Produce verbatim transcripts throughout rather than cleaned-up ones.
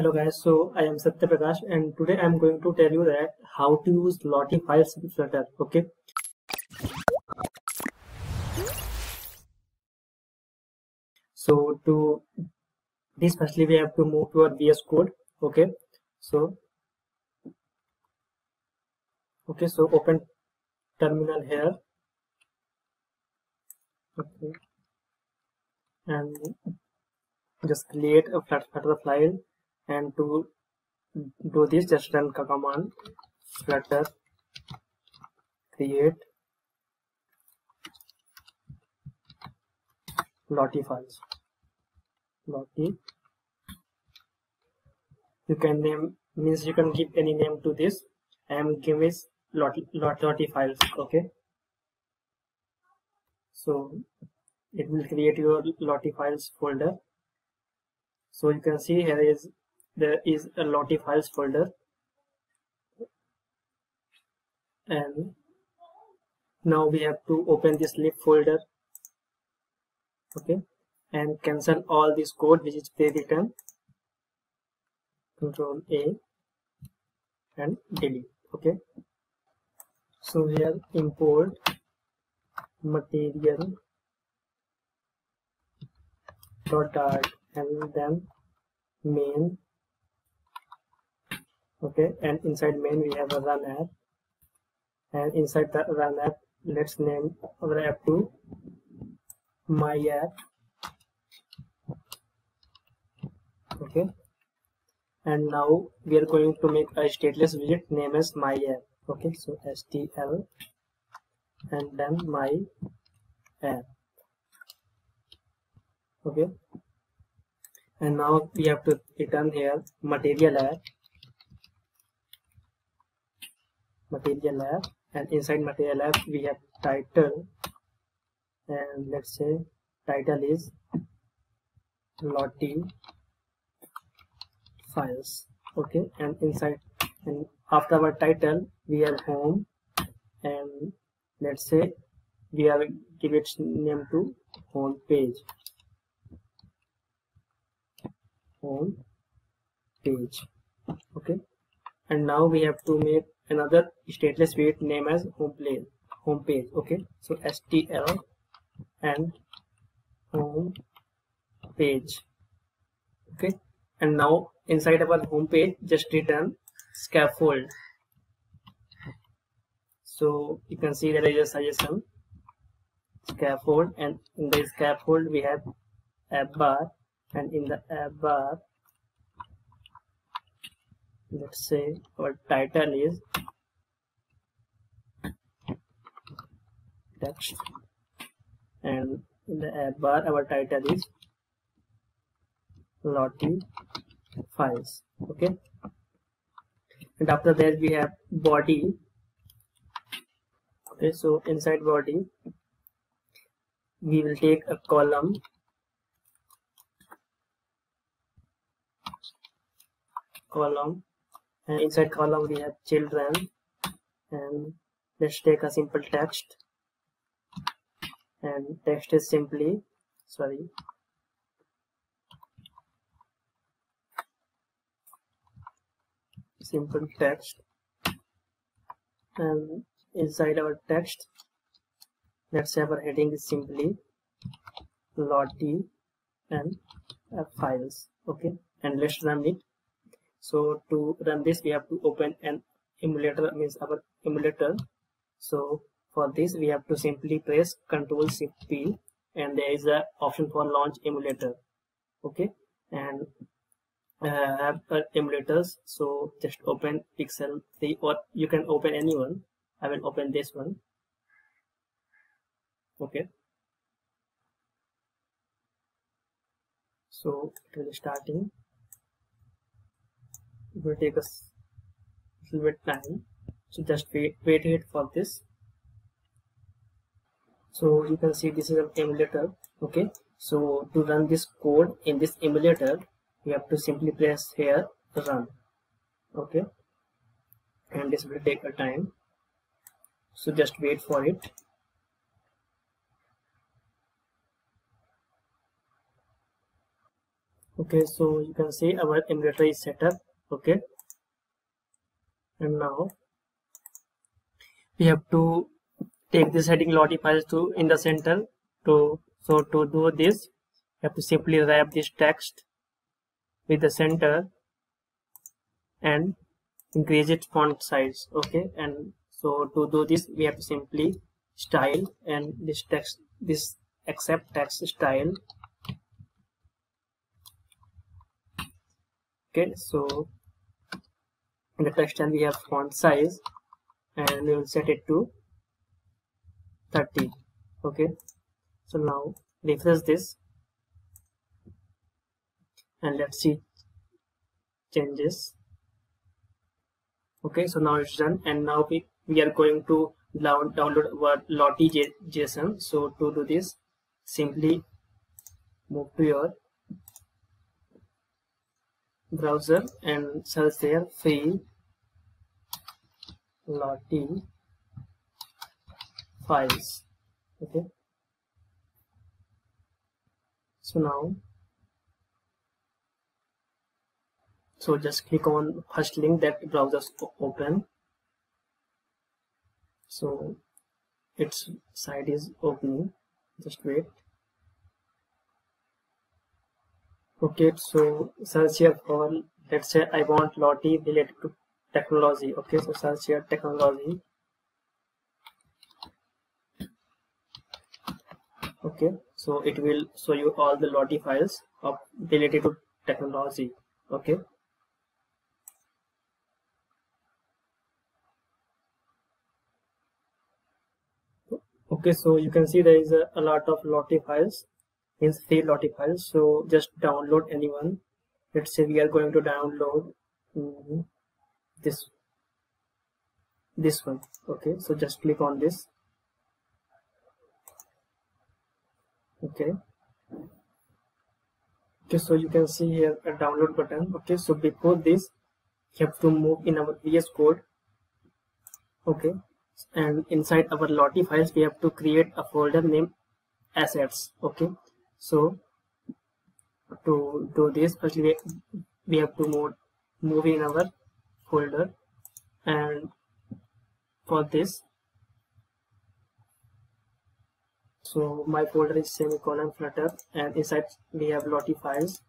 Hello guys, so I am Satya Prakash and today I am going to tell you that how to use Lottie files with Flutter, okay? So to this firstly we have to move to our V S Code, okay? So, okay, so open terminal here, okay, and just create a Flutter file. And to do this, just run command flutter create Lottie files. Lottie. You can name, means you can give any name to this. I am giving this Lottie, Lottie files. Okay. So it will create your Lottie files folder. So you can see here is. There is a Lottie files folder, and now we have to open this lib folder, okay, and cancel all this code which is pre-written. Control A and delete. Okay, so here import material dot art and then main. Okay, and inside main we have a run app, and inside the run app let's name our app to my app. Okay, and now we are going to make a stateless widget name as my app. Okay, so stl and then my app. Okay, and now we have to return here material app. Material app, and inside material app we have title, and let's say title is Lottie files. Okay, and inside and after our title we have home, and let's say we have give its name to home page. Home page. Okay, and now we have to make another stateless widget name as home page. Home page. Okay, so stl and home page. Okay, and now inside our home page, just return scaffold. So you can see there is a suggestion scaffold, and in the scaffold we have app bar, and in the app bar, let's say our title is text, and in the app bar our title is Lottie files. Okay, and after that we have body. Okay, so inside body we will take a column. Column. And inside column we have children, and let's take a simple text, and text is simply sorry simple text, and inside our text let's say our heading is simply Lottie and uh, files. Okay, and let's run it. So to run this we have to open an emulator, means our emulator. So for this we have to simply press Ctrl Shift P, and there is an option for launch emulator. Okay, and I uh, have uh, emulators, so just open Pixel three, or you can open anyone. I will open this one. Okay, so it will starting. It will take us a little bit time, so just wait, wait it for this. So you can see this is an emulator. Okay, so to run this code in this emulator we have to simply press here run. Okay, and this will take a time, so just wait for it. Okay, so you can see our inverter is set up. Okay, and now we have to take this heading Lottie files to in the center. To so to do this, you have to simply wrap this text with the center and increase its font size. Okay, and so to do this, we have to simply style and this text this accept text style. Okay, so in the text style we have font size and we will set it to thirty. Okay, so now refresh this and let's see changes. Okay, so now it's done, and now we, we are going to down, download our Lottie J S O N. So to do this, simply move to your browser and search there free Lottie files. Okay, so now so just click on first link that browser's open. So its site is opening, just wait. Okay, so search here for, let's say I want Lottie related to technology. Okay, so search here technology. Okay, so it will show you all the Lottie files of related to technology. Okay, okay, so you can see there is a, a lot of Lottie files. Is free Lottie files, so just download anyone. Let's say we are going to download mm, this this one. Okay, so just click on this. Okay, okay, so you can see here a download button. Okay, so before this you have to move in our V S Code. Okay, and inside our Lottie files we have to create a folder named assets. Okay, so to do this, firstly we have to move, move in our folder, and for this, so my folder is semicolon Flutter, and inside we have Lottie files.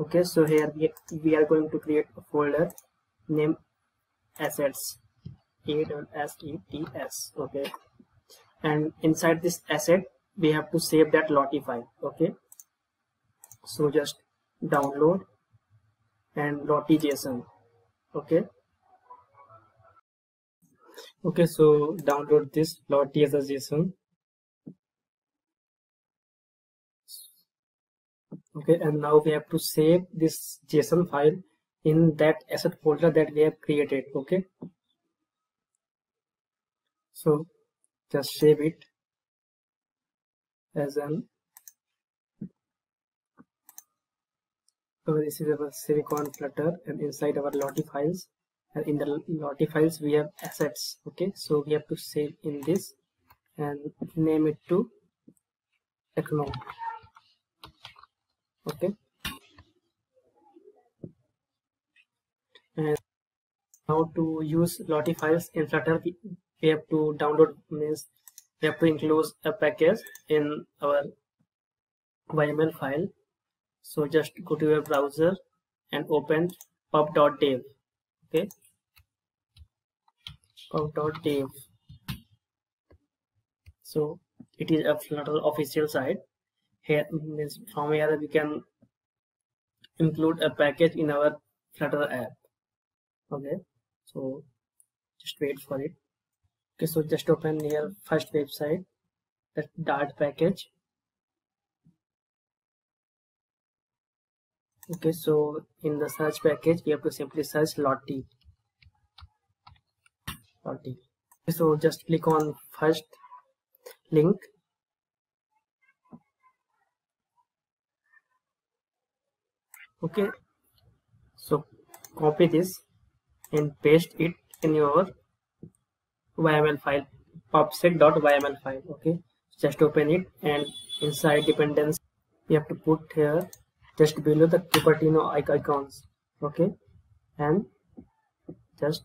Okay, so here we, we are going to create a folder named assets, A S E T S. Okay, and inside this asset we have to save that Lottie file. Okay, so just download and Lottie J S O N. Okay, okay, so download this Lottie as a J S O N. Okay, and now we have to save this J S O N file in that asset folder that we have created. Okay, so just save it as an so this is our silicon Flutter, and inside our Lottie files, and in the Lottie files we have assets. Okay, so we have to save in this and name it to techno. Okay, and now to use Lottie files in Flutter, we have to download means we have to include a package in our Y M L file. So just go to your browser and open pub dot dev. Okay, pub dot dev. So it is a Flutter official site. Here means from here we can include a package in our Flutter app. Okay, so just wait for it. Okay, so just open here first website, the Dart package. Okay, so in the search package we have to simply search Lottie. Lottie. Okay, so just click on first link. Okay, so copy this and paste it in your Y M L file, pubspec dot Y M L file. Okay, just open it, and inside dependency we have to put here just below the Cupertino icons. Okay, and just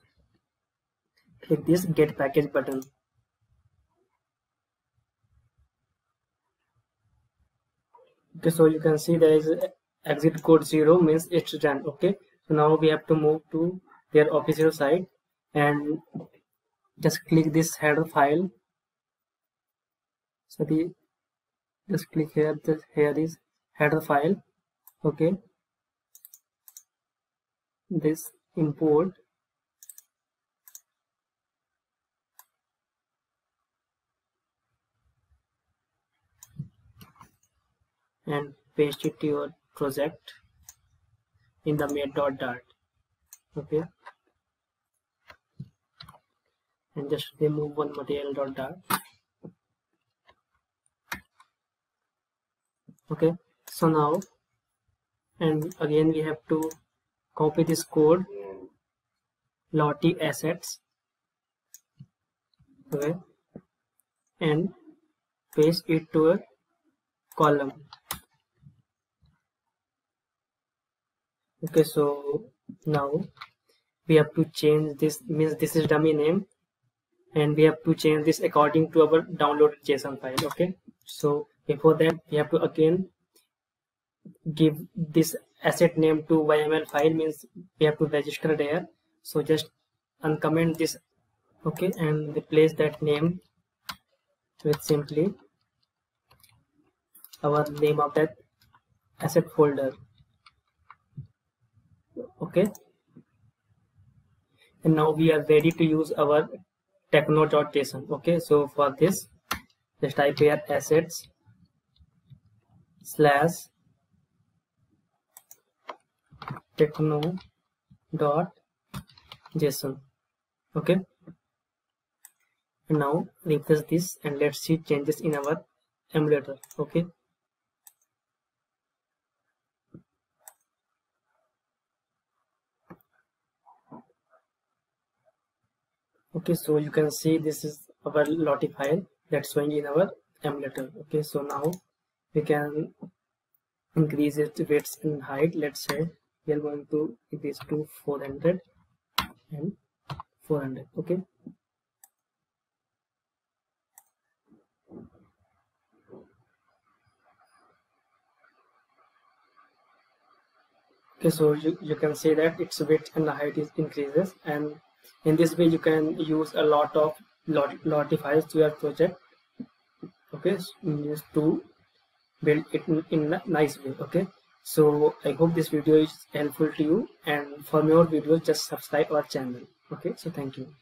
click this Get Package button. Okay, so you can see there is exit code zero, means it's done. Okay, so now we have to move to their official site and just click this header file. So the just click here. Just here is header file. Okay, this import. And paste it to your project in the main.dart. Okay, and just remove one material.dart. Okay, so now, and again we have to copy this code, Lottie assets. Okay, and paste it to a column. Okay, so now we have to change this, means this is dummy name, and we have to change this according to our downloaded JSON file. Okay, so before that we have to again give this asset name to Y M L file, means we have to register there. So just uncomment this, okay, and replace that name with simply our name of that asset folder. Okay, and now we are ready to use our techno.json. Okay, so for this just type here assets slash techno.json. Okay, and now refresh this and let's see changes in our emulator. Okay, okay, so you can see this is our Lottie file that's showing in our emulator. Okay, so now we can increase its weights and height. Let's say we are going to increase to four hundred and four hundred. Okay, okay, so you, you can see that its width and the height is increases, and in this way you can use a lot of Lottie files to your project. Okay, so use to build it in a nice way. Okay, so I hope this video is helpful to you, and for more videos just subscribe our channel. Okay, so thank you.